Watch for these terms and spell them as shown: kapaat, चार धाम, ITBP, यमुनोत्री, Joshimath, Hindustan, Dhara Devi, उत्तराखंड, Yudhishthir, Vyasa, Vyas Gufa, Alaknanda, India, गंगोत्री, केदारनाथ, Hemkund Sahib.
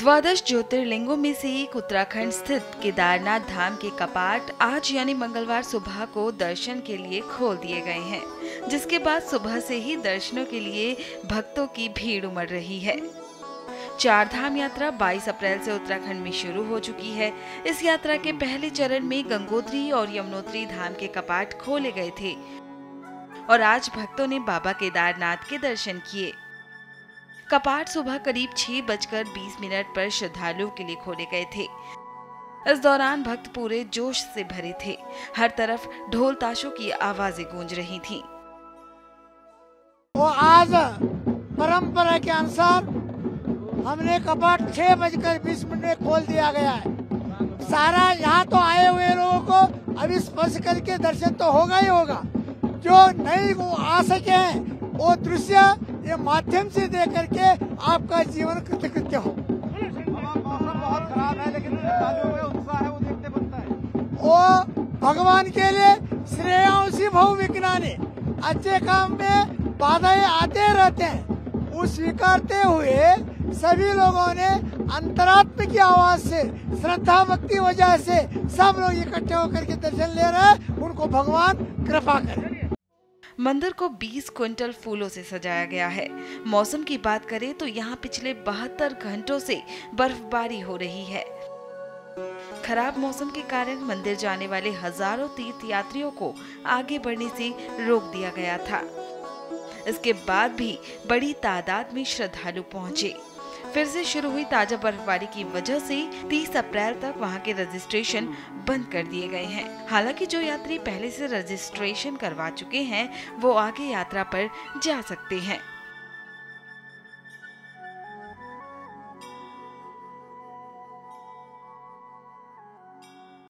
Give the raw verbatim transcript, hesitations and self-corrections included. द्वादश ज्योतिर्लिंगों में से एक उत्तराखंड स्थित केदारनाथ धाम के कपाट आज यानी मंगलवार सुबह को दर्शन के लिए खोल दिए गए हैं, जिसके बाद सुबह से ही दर्शनों के लिए भक्तों की भीड़ उमड़ रही है। चार धाम यात्रा बाईस अप्रैल से उत्तराखंड में शुरू हो चुकी है। इस यात्रा के पहले चरण में गंगोत्री और यमुनोत्री धाम के कपाट खोले गए थे और आज भक्तों ने बाबा केदारनाथ के दर्शन किए। कपाट सुबह करीब छह बजकर बीस मिनट पर श्रद्धालुओं के लिए खोले गए थे। इस दौरान भक्त पूरे जोश से भरे थे। हर तरफ ढोल ताशों की आवाजें गूंज रही थीं। वो आज परंपरा के अनुसार हमने कपाट छह बजकर बीस मिनट में खोल दिया गया है। सारा यहाँ तो आए हुए लोगों को अभी स्पर्श करके दर्शन तो होगा ही होगा। जो नहीं वो आ सके वो दृश्य ये माध्यम से दे करके आपका जीवन कृतकृत्य हो। मौसम बहुत खराब है लेकिन उत्साह है वो देखते बनता है। वो भगवान के लिए श्रेयांसी बहु विज्ञानी अच्छे काम में बाधाएं आते रहते हैं। वो स्वीकारते हुए सभी लोगों ने अंतरात्म की आवाज से श्रद्धा भक्ति वजह से सब लोग इकट्ठे होकर के दर्शन ले रहे हैं। उनको भगवान कृपा करे। मंदिर को बीस क्विंटल फूलों से सजाया गया है। मौसम की बात करें तो यहाँ पिछले बहत्तर घंटों से बर्फबारी हो रही है। खराब मौसम के कारण मंदिर जाने वाले हजारों तीर्थयात्रियों को आगे बढ़ने से रोक दिया गया था। इसके बाद भी बड़ी तादाद में श्रद्धालु पहुंचे। फिर से शुरू हुई ताजा बर्फबारी की वजह से तीस अप्रैल तक वहां के रजिस्ट्रेशन बंद कर दिए गए हैं। हालांकि जो यात्री पहले से रजिस्ट्रेशन करवा चुके हैं वो आगे यात्रा पर जा सकते हैं।